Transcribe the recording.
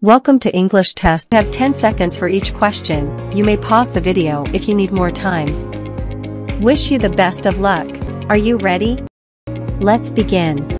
Welcome to English test. You have 10 seconds for each question. You may pause the video if you need more time. Wish you the best of luck. Are you ready? Let's begin.